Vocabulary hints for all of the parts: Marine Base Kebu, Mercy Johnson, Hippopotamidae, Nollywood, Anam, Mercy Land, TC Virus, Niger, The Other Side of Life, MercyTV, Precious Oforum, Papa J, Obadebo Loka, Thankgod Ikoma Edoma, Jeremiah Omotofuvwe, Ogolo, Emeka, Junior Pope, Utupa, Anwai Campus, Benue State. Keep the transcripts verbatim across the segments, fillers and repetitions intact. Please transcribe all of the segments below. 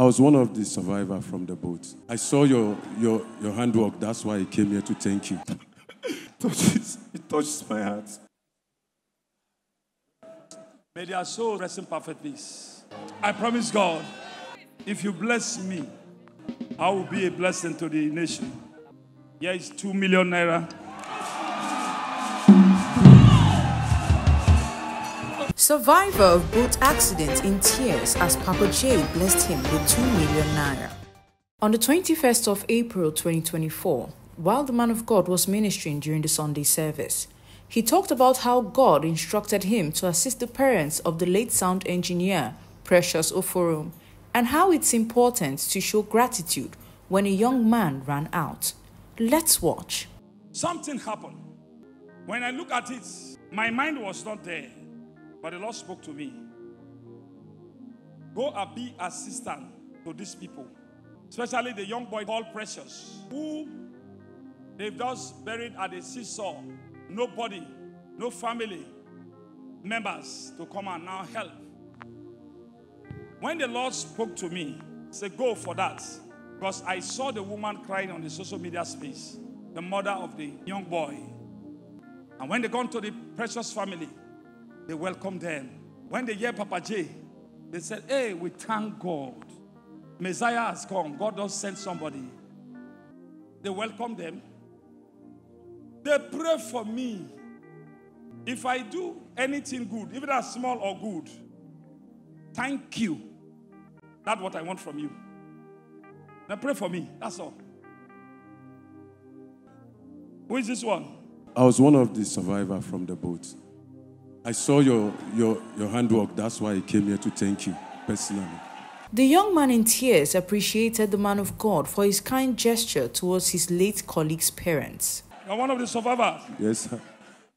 I was one of the survivors from the boat. I saw your, your, your handwork. That's why I came here to thank you. It touches, it touches my heart. May their soul rest in perfect peace. I promise God, if you bless me, I will be a blessing to the nation. Here is two million naira. Survivor of boat accident in tears as Papa J blessed him with two million naira. On the twenty-first of April twenty twenty-four, while the man of God was ministering during the Sunday service, he talked about how God instructed him to assist the parents of the late sound engineer, Precious Oforum, and how it's important to show gratitude when a young man ran out. Let's watch. Something happened. When I look at it, my mind was not there. But the Lord spoke to me. Go and be assistant to these people, especially the young boy called Precious, who they've just buried at a seesaw. Nobody, no family members to come and now help. When the Lord spoke to me, he said, go for that. Because I saw the woman crying on the social media space, the mother of the young boy. And when they gone to the Precious family, they welcomed them. When they hear Papa J, they said, hey, we thank God. Messiah has come. God does send somebody. They welcomed them. They pray for me. If I do anything good, even as small or good, thank you. That's what I want from you. They pray for me. That's all. Who is this one? I was one of the survivors from the boat. I saw your, your, your handwork. That's why I came here to thank you personally. The young man in tears appreciated the man of God for his kind gesture towards his late colleague's parents. You're one of the survivors. Yes, sir.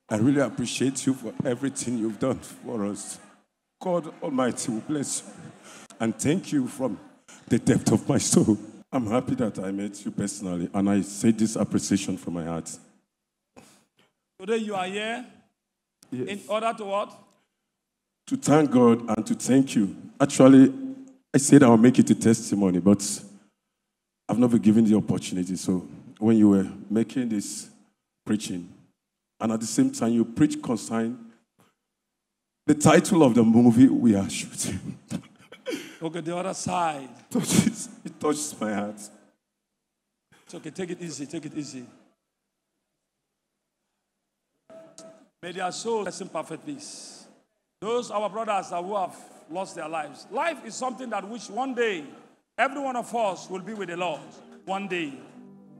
I really appreciate you for everything you've done for us. God Almighty will bless you. And thank you from the depth of my soul. I'm happy that I met you personally, and I say this appreciation from my heart. Today you are here. Yes. In order to what? To thank God and to thank you. Actually, I said I'll make it a testimony, but I've never given the opportunity. So when you were making this preaching, and at the same time you preach consign the title of the movie we are shooting. Okay, The Other Side. It touches, it touches my heart. It's okay, take it easy, take it easy. May their soul rest in perfect peace. Those our brothers who have lost their lives. Life is something that which one day, every one of us will be with the Lord. One day.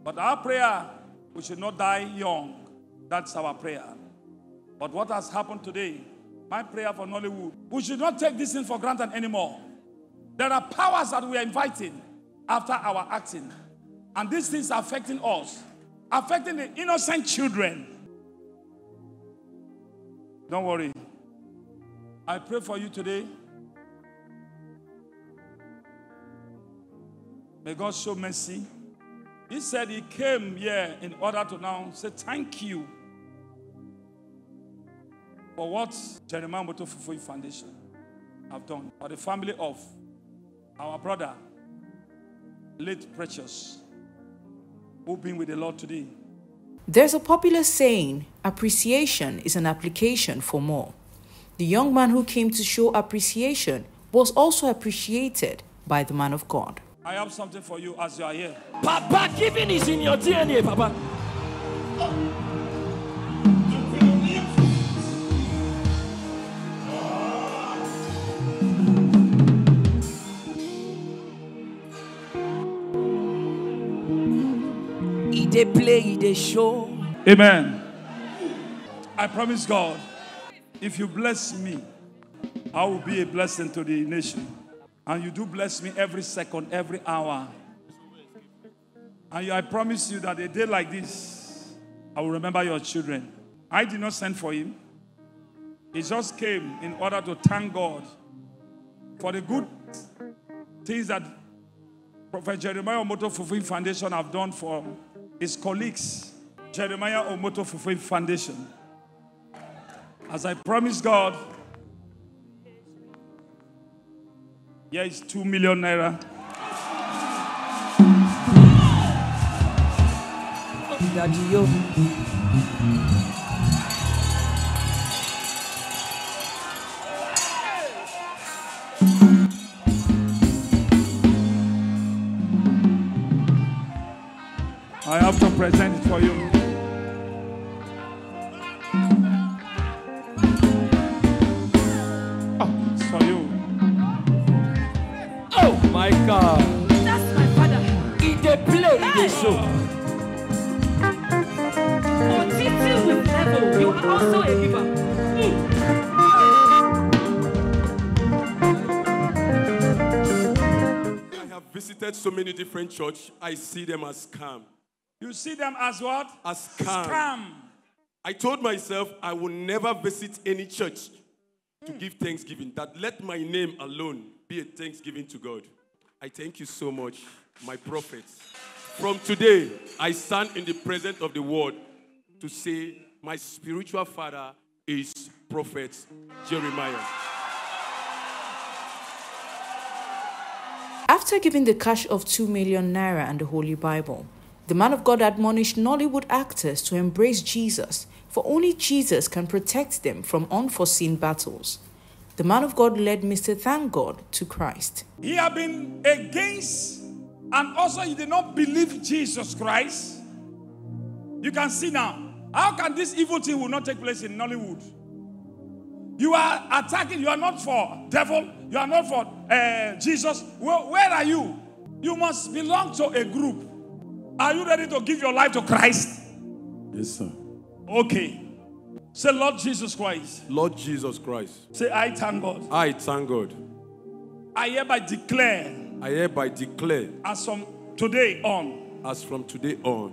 But our prayer, we should not die young. That's our prayer. But what has happened today, my prayer for Nollywood, we should not take this thing for granted anymore. There are powers that we are inviting after our acting. And these things are affecting us. Affecting the innocent children. Don't worry. I pray for you today. May God show mercy. He said he came here in order to now say thank you for what Jeremiah Omotofuvwe Foundation have done for the family of our brother, late Precious, who's been with the Lord today. There's a popular saying, appreciation is an application for more. The young man who came to show appreciation was also appreciated by the man of God. I have something for you as you are here. Papa, giving is in your D N A, Papa. Oh. They play, they show. Amen. I promise God, if you bless me, I will be a blessing to the nation. And you do bless me every second, every hour. And I promise you that a day like this, I will remember your children. I did not send for him. He just came in order to thank God for the good things that Prophet Jeremiah Omotofuvwe Foundation have done for his colleagues, Jeremiah Omotofuvwe Foundation. As I promised God, here is two million naira. Daddy Yo. I have to present it for you. Oh, it's for you. Oh my God. That's my father. He dey play, he dey show. Oh, teaching with level, you are also a giver. Mm. I have visited so many different churches. I see them as scam. You see them as what? As scam. Scam. I told myself I will never visit any church to mm. give thanksgiving. That let my name alone be a thanksgiving to God. I thank you so much, my prophets. From today, I stand in the presence of the word to say my spiritual father is Prophet Jeremiah. After giving the cash of two million naira and the Holy Bible, the man of God admonished Nollywood actors to embrace Jesus, for only Jesus can protect them from unforeseen battles. The man of God led Mister Thankgod to Christ. He had been against, and also he did not believe Jesus Christ. You can see now, how can this evil thing will not take place in Nollywood? You are attacking, you are not for devil, you are not for uh, Jesus. Where, where are you? You must belong to a group. Are you ready to give your life to Christ? Yes, sir. Okay. Say, Lord Jesus Christ. Lord Jesus Christ. Say, I thank God. I thank God. I hereby declare. I hereby declare. As from today on. As from today on.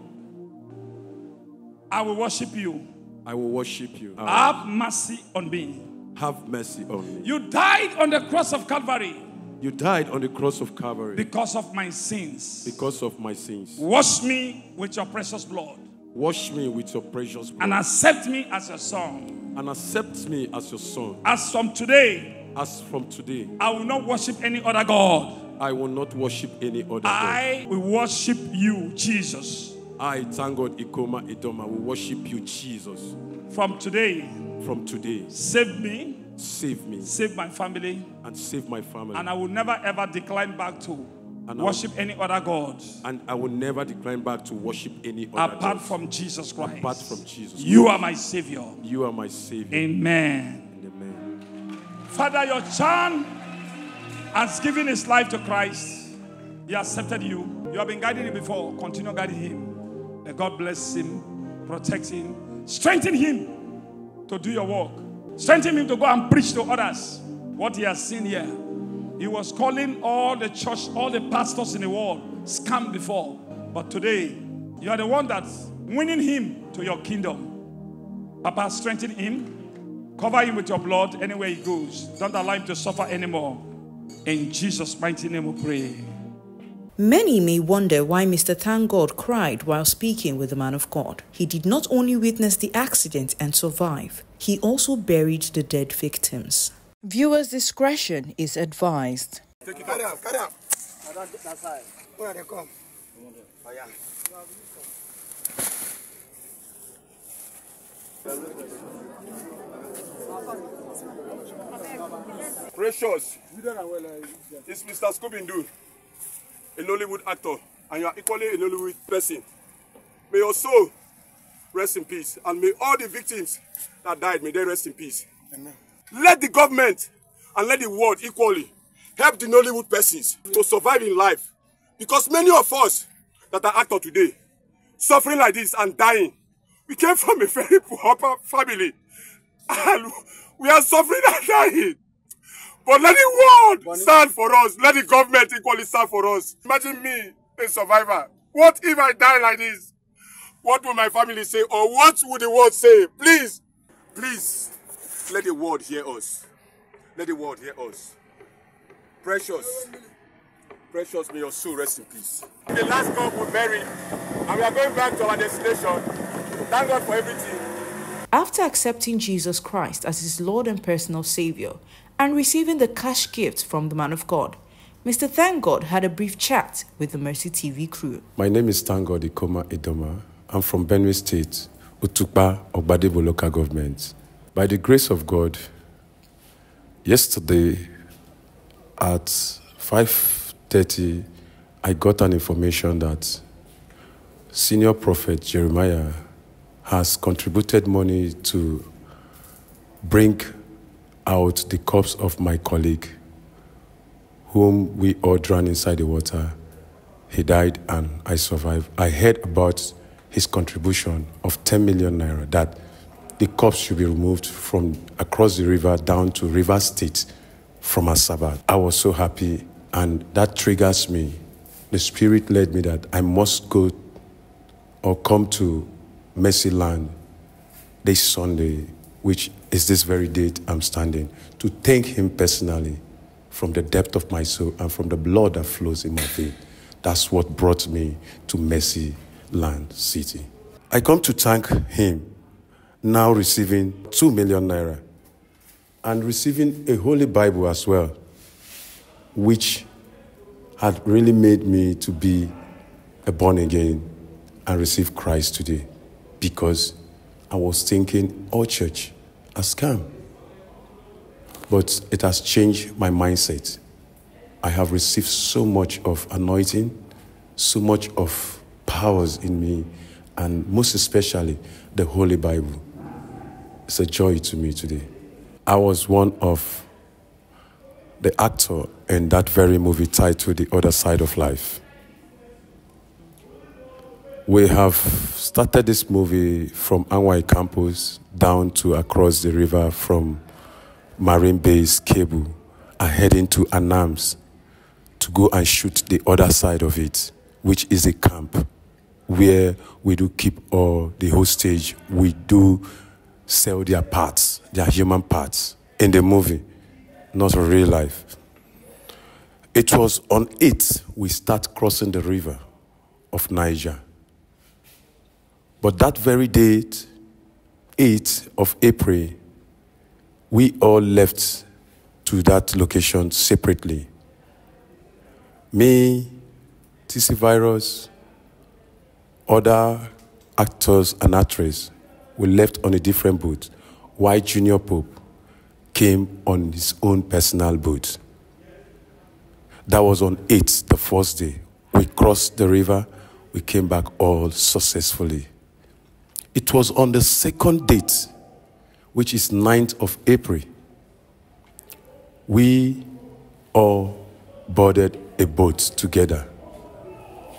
I will worship you. I will worship you. I will. Have mercy on me. Have mercy on me. You died on the cross of Calvary. You died on the cross of Calvary. Because of my sins. Because of my sins. Wash me with your precious blood. Wash me with your precious blood. And accept me as your son. And accept me as your son. As from today. As from today. I will not worship any other God. I will not worship any other I God. I will worship you, Jesus. I, Thankgod Ikoma Edoma, will worship you, Jesus. From today. From today. Save me. Save me. Save my family. And save my family. And I will never ever decline back to and worship will, any other God. And I will never decline back to worship any other God. Apart from Jesus Christ. Apart from Jesus Christ. You are my Savior. You are my Savior. Amen. Amen. Father, your son has given his life to Christ. He accepted you. You have been guiding him before. Continue guiding him. May God bless him, protect him, strengthen him to do your work. Strengthen him to go and preach to others what he has seen here. He was calling all the church, all the pastors in the world, scam before. But today, you are the one that's winning him to your kingdom. Papa, strengthen him. Cover him with your blood anywhere he goes. Don't allow him to suffer anymore. In Jesus' mighty name we pray. Many may wonder why Mister Thankgod cried while speaking with the man of God. He did not only witness the accident and survive, he also buried the dead victims. Viewers' discretion is advised. Take it out. Carry out, carry out. I don't get that side. Where they come? Oh, yeah. Precious, it's Mister Scooby-Doo, a Nollywood actor, and you are equally a Nollywood person. May your soul rest in peace, and may all the victims that died, may they rest in peace. Amen. Let the government and let the world equally help the Nollywood persons to survive in life. Because many of us that are actors today, suffering like this and dying, we came from a very poor family and we are suffering and dying. But let the world stand for us. Let the government equally stand for us. Imagine me, a survivor. What if I die like this? What will my family say? Or what will the world say? Please, please. Let the world hear us. Let the world hear us. Precious, precious, may your soul rest in peace. The last God will bury, and we are going back to our destination. Thank God for everything. After accepting Jesus Christ as his Lord and personal Savior, and receiving the cash gift from the man of God, Mister Thankgod had a brief chat with the Mercy T V crew. My name is Thankgod Ikoma Edoma. I'm from Benue State, Utupa, Obadebo Loka government. By the grace of God, yesterday at five thirty, I got an information that Senior Prophet Jeremiah has contributed money to bring out the corpse of my colleague, whom we all drowned inside the water. He died and I survived. I heard about his contribution of ten million naira, that the corpse should be removed from across the river down to River State from Asaba. I was so happy, and that triggers me. The spirit led me that I must go or come to Mercy Land this Sunday, which is this very date I'm standing, to thank him personally from the depth of my soul and from the blood that flows in my veins. That's what brought me to Mercy Land City. I come to thank him, now receiving two million naira and receiving a Holy Bible as well, which had really made me to be a born again and receive Christ today, because I was thinking all church a scam, but it has changed my mindset. I have received so much of anointing, so much of powers in me, and most especially the Holy Bible. It's a joy to me today. I was one of the actor in that very movie titled The Other Side of Life. We have started this movie from Anwai Campus down to across the river from Marine Base Kebu and heading to Anam's to go and shoot the other side of it, which is a camp where we do keep all the hostage. We do sell their parts, their human parts, in the movie, not in real life. It was on it we start crossing the river of Niger. But that very date, eighth of April, we all left to that location separately. Me, T C Virus, other actors and actresses, we left on a different boat, while Junior Pope came on his own personal boat. That was on eighth, the first day. We crossed the river, we came back all successfully. It was on the second date, which is ninth of April, we all boarded a boat together,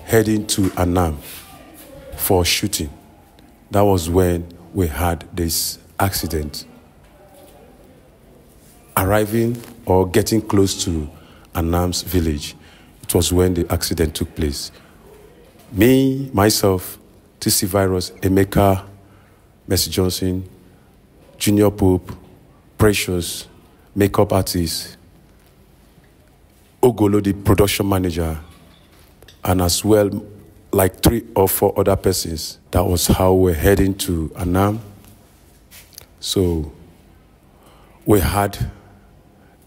heading to Anam for shooting. That was when we had this accident. Arriving or getting close to Anam's village, it was when the accident took place. Me, myself, T C Virus, Emeka, Mercy Johnson, Junior Pope, Precious, makeup artist, Ogolo, the production manager, and as well like three or four other persons. That was how we're heading to Anam. So we had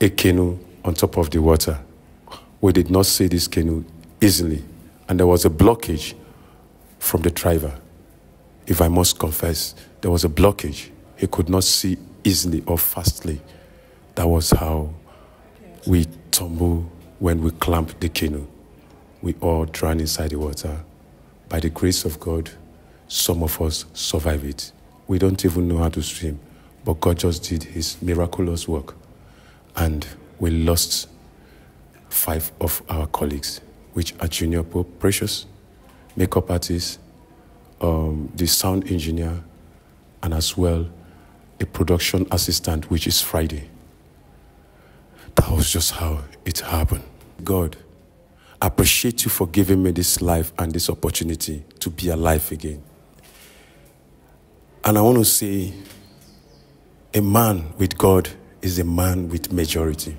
a canoe on top of the water. We did not see this canoe easily, and there was a blockage from the driver. If I must confess, there was a blockage. He could not see easily or fastly. That was how we tumbled when we clamped the canoe. We all drowned inside the water. By the grace of God, some of us survived it. We don't even know how to swim, but God just did his miraculous work. And we lost five of our colleagues, which are Junior Pope, Precious, makeup artist, um, the sound engineer, and as well, a production assistant, which is Friday. That was just how it happened. God, I appreciate you for giving me this life and this opportunity to be alive again. And I want to say, a man with God is a man with majority.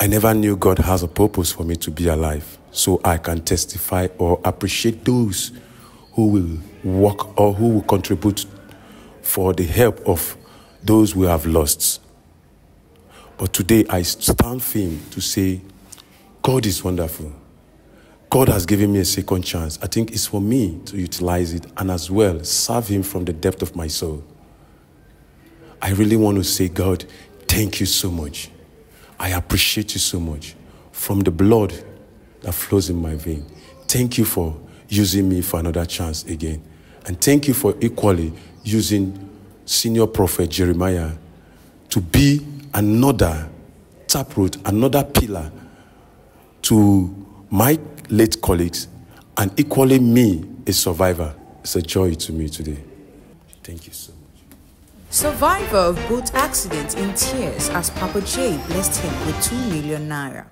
I never knew God has a purpose for me to be alive, so I can testify or appreciate those who will work or who will contribute for the help of those we have lost. But today I stand firm to say, God is wonderful. God has given me a second chance. I think it's for me to utilize it and as well serve him from the depth of my soul. I really want to say, God, thank you so much. I appreciate you so much from the blood that flows in my vein. Thank you for using me for another chance again. And thank you for equally using senior prophet Jeremiah to be another taproot, another pillar to my late colleagues, and equally me, a survivor. It's a joy to me today. Thank you so much. Survivor of boat accident in tears as Papa J blessed him with two million naira.